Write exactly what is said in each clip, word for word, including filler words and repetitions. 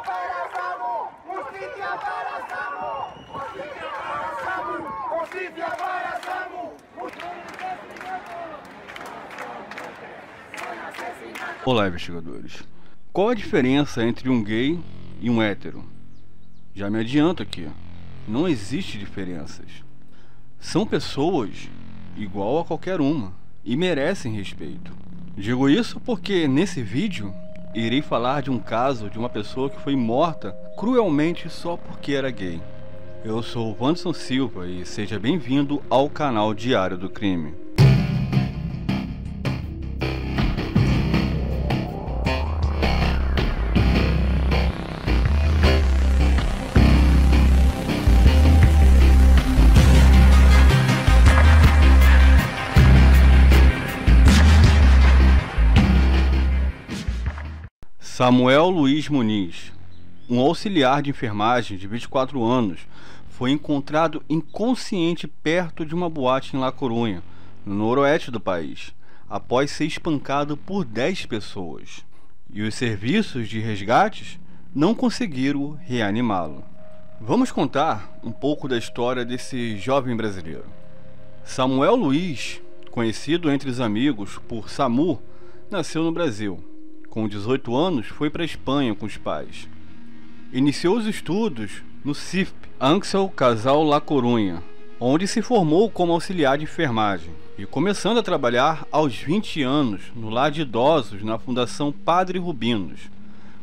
abraçamos, os que te abraçamos, os que te abraçamos, os que te abraçamos, os que te abraçamos. Olá, investigadores. Qual a diferença entre um gay e um hétero? Já me adianto aqui, não existe diferenças. São pessoas igual a qualquer uma e merecem respeito. Digo isso porque nesse vídeo irei falar de um caso de uma pessoa que foi morta cruelmente só porque era gay. Eu sou o Anderson Silva e seja bem-vindo ao canal Diário do Crime. Samuel Luiz Muñiz, um auxiliar de enfermagem de vinte e quatro anos, foi encontrado inconsciente perto de uma boate em La Coruña, no noroeste do país, após ser espancado por dez pessoas. E os serviços de resgates não conseguiram reanimá-lo. Vamos contar um pouco da história desse jovem brasileiro. Samuel Luiz, conhecido entre os amigos por Samu, nasceu no Brasil. Com dezoito anos, foi para a Espanha com os pais. Iniciou os estudos no C I F P Anxo Casal La Coruña, onde se formou como auxiliar de enfermagem, e começando a trabalhar aos vinte anos no lar de idosos na Fundação Padre Rubinos.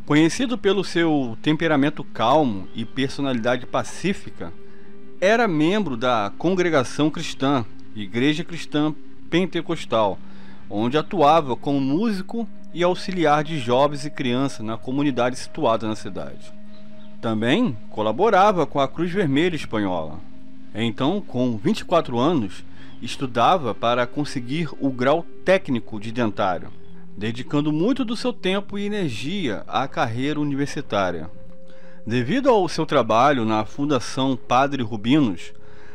Conhecido pelo seu temperamento calmo e personalidade pacífica, era membro da Congregação Cristã, Igreja Cristã Pentecostal, onde atuava como músico e auxiliar de jovens e crianças na comunidade situada na cidade. Também colaborava com a Cruz Vermelha Espanhola. Então, com vinte e quatro anos, estudava para conseguir o grau técnico de dentário, dedicando muito do seu tempo e energia à carreira universitária. Devido ao seu trabalho na Fundação Padre Rubinos,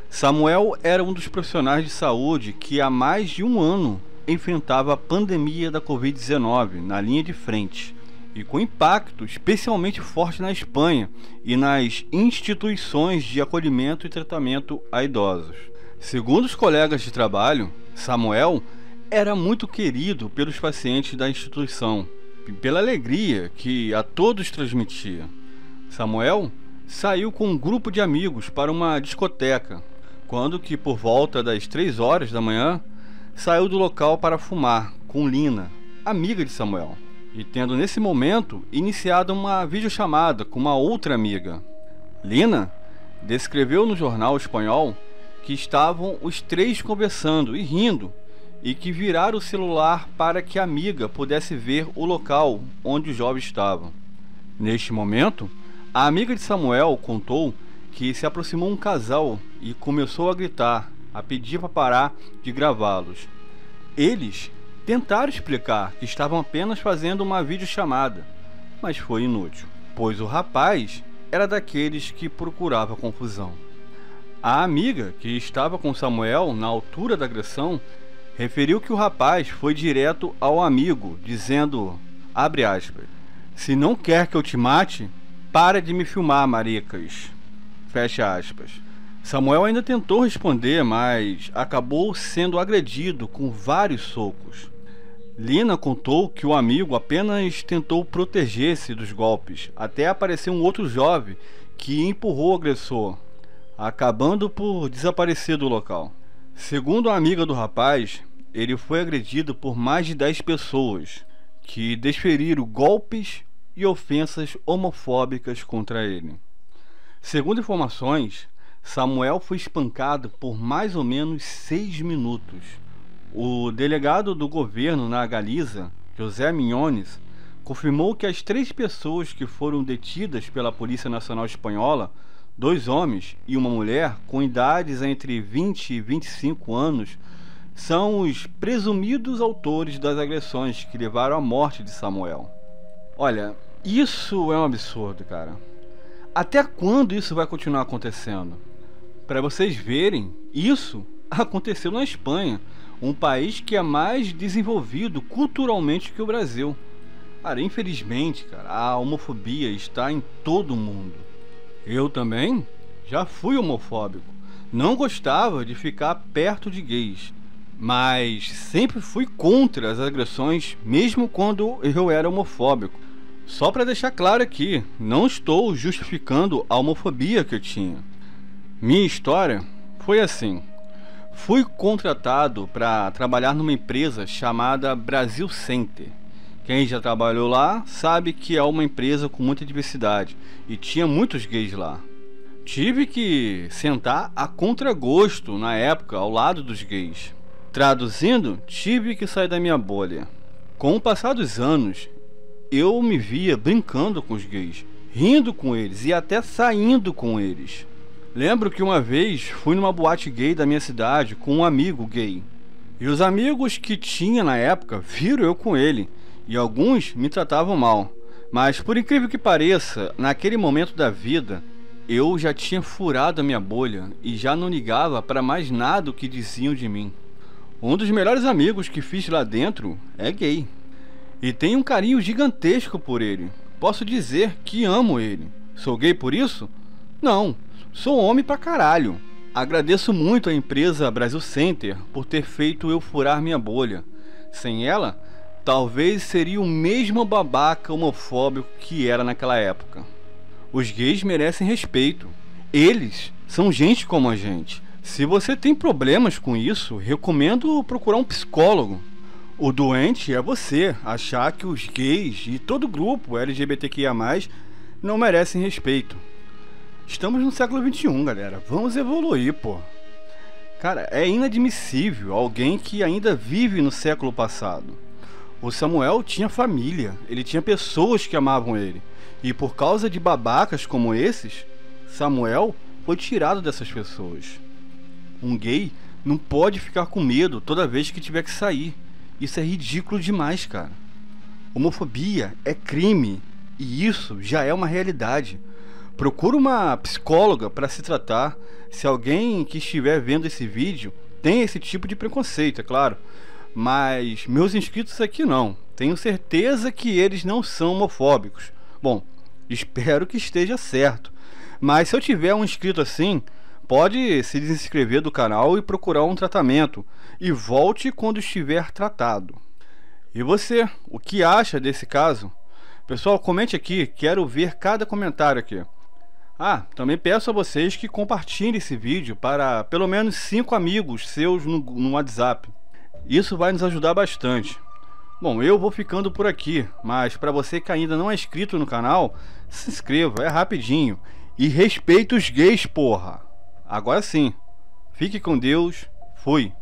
Samuel era um dos profissionais de saúde que há mais de um ano enfrentava a pandemia da covid dezenove na linha de frente e com impacto especialmente forte na Espanha e nas instituições de acolhimento e tratamento a idosos. Segundo os colegas de trabalho, Samuel era muito querido pelos pacientes da instituição e pela alegria que a todos transmitia. Samuel saiu com um grupo de amigos para uma discoteca, quando que por volta das três horas da manhã saiu do local para fumar com Lina, amiga de Samuel, e tendo nesse momento iniciado uma videochamada com uma outra amiga. Lina descreveu no jornal espanhol que estavam os três conversando e rindo e que viraram o celular para que a amiga pudesse ver o local onde o jovem estava. Neste momento, a amiga de Samuel contou que se aproximou um casal e começou a gritar, a pedir para parar de gravá-los. Eles tentaram explicar que estavam apenas fazendo uma videochamada, mas foi inútil, pois o rapaz era daqueles que procurava confusão. A amiga, que estava com Samuel na altura da agressão, referiu que o rapaz foi direto ao amigo, dizendo, abre aspas, "Se não quer que eu te mate, para de me filmar, maricas", fecha aspas. Samuel ainda tentou responder, mas acabou sendo agredido com vários socos. Lina contou que o amigo apenas tentou proteger-se dos golpes, até aparecer um outro jovem que empurrou o agressor, acabando por desaparecer do local. Segundo a amiga do rapaz, ele foi agredido por mais de dez pessoas, que desferiram golpes e ofensas homofóbicas contra ele. Segundo informações, Samuel foi espancado por mais ou menos seis minutos. O delegado do governo na Galiza, José Minhões, confirmou que as três pessoas que foram detidas pela Polícia Nacional Espanhola, dois homens e uma mulher com idades entre vinte e vinte e cinco anos, são os presumidos autores das agressões que levaram à morte de Samuel. Olha, isso é um absurdo, cara. Até quando isso vai continuar acontecendo? Para vocês verem, isso aconteceu na Espanha, um país que é mais desenvolvido culturalmente que o Brasil. Cara, infelizmente, cara, a homofobia está em todo o mundo. Eu também já fui homofóbico. Não gostava de ficar perto de gays, mas sempre fui contra as agressões, mesmo quando eu era homofóbico. Só para deixar claro aqui, não estou justificando a homofobia que eu tinha. Minha história foi assim. Fui contratado para trabalhar numa empresa chamada Brasil Center. Quem já trabalhou lá sabe que é uma empresa com muita diversidade e tinha muitos gays lá. Tive que sentar a contragosto na época ao lado dos gays. Traduzindo, tive que sair da minha bolha. Com o passar dos anos, eu me via brincando com os gays, rindo com eles e até saindo com eles. Lembro que uma vez fui numa boate gay da minha cidade com um amigo gay. E os amigos que tinha na época viram eu com ele. E alguns me tratavam mal. Mas por incrível que pareça, naquele momento da vida, eu já tinha furado a minha bolha e já não ligava para mais nada o que diziam de mim. Um dos melhores amigos que fiz lá dentro é gay. E tenho um carinho gigantesco por ele. Posso dizer que amo ele. Sou gay por isso? Não, sou homem pra caralho. Agradeço muito à empresa Brasil Center por ter feito eu furar minha bolha. Sem ela, talvez seria o mesmo babaca homofóbico que era naquela época. Os gays merecem respeito. Eles são gente como a gente. Se você tem problemas com isso, recomendo procurar um psicólogo. O doente é você achar que os gays e todo grupo L G B T Q I A mais, não merecem respeito. Estamos no século vinte e um, galera. Vamos evoluir, pô. Cara, é inadmissível alguém que ainda vive no século passado. O Samuel tinha família, ele tinha pessoas que amavam ele. E por causa de babacas como esses, Samuel foi tirado dessas pessoas. Um gay não pode ficar com medo toda vez que tiver que sair. Isso é ridículo demais, cara. Homofobia é crime e isso já é uma realidade. Procura uma psicóloga para se tratar. Se alguém que estiver vendo esse vídeo tem esse tipo de preconceito, é claro. Mas meus inscritos aqui não. Tenho certeza que eles não são homofóbicos. Bom, espero que esteja certo. Mas se eu tiver um inscrito assim, pode se desinscrever do canal e procurar um tratamento. E volte quando estiver tratado. E você, o que acha desse caso? Pessoal, comente aqui. Quero ver cada comentário aqui. Ah, também peço a vocês que compartilhem esse vídeo para pelo menos cinco amigos seus no, no WhatsApp. Isso vai nos ajudar bastante. Bom, eu vou ficando por aqui, mas para você que ainda não é inscrito no canal, se inscreva, é rapidinho. E respeita os gays, porra! Agora sim, fique com Deus, fui!